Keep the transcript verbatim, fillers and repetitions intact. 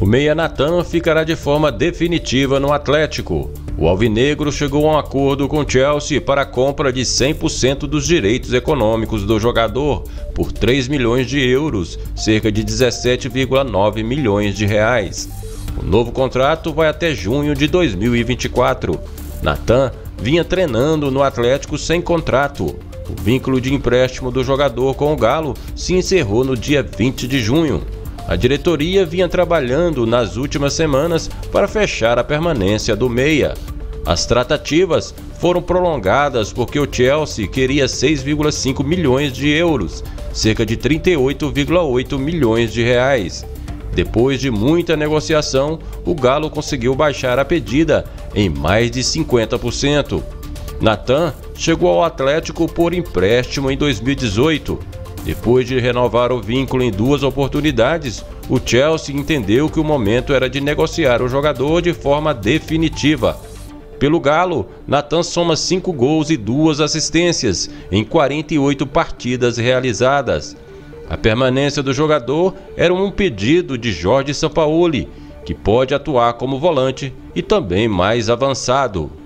O meia Nathan ficará de forma definitiva no Atlético. O alvinegro chegou a um acordo com Chelsea para a compra de cem por cento dos direitos econômicos do jogador por três milhões de euros, cerca de dezessete vírgula nove milhões de reais. O novo contrato vai até junho de dois mil e vinte e quatro. Nathan vinha treinando no Atlético sem contrato. O vínculo de empréstimo do jogador com o Galo se encerrou no dia vinte de junho. A diretoria vinha trabalhando nas últimas semanas para fechar a permanência do meia. As tratativas foram prolongadas porque o Chelsea queria seis vírgula cinco milhões de euros, cerca de trinta e oito vírgula oito milhões de reais. Depois de muita negociação, o Galo conseguiu baixar a pedida em mais de cinquenta por cento. Nathan chegou ao Atlético por empréstimo em dois mil e dezoito. Depois de renovar o vínculo em duas oportunidades, o Chelsea entendeu que o momento era de negociar o jogador de forma definitiva. Pelo Galo, Nathan soma cinco gols e duas assistências em quarenta e oito partidas realizadas. A permanência do jogador era um pedido de Jorge Sampaoli, que pode atuar como volante e também mais avançado.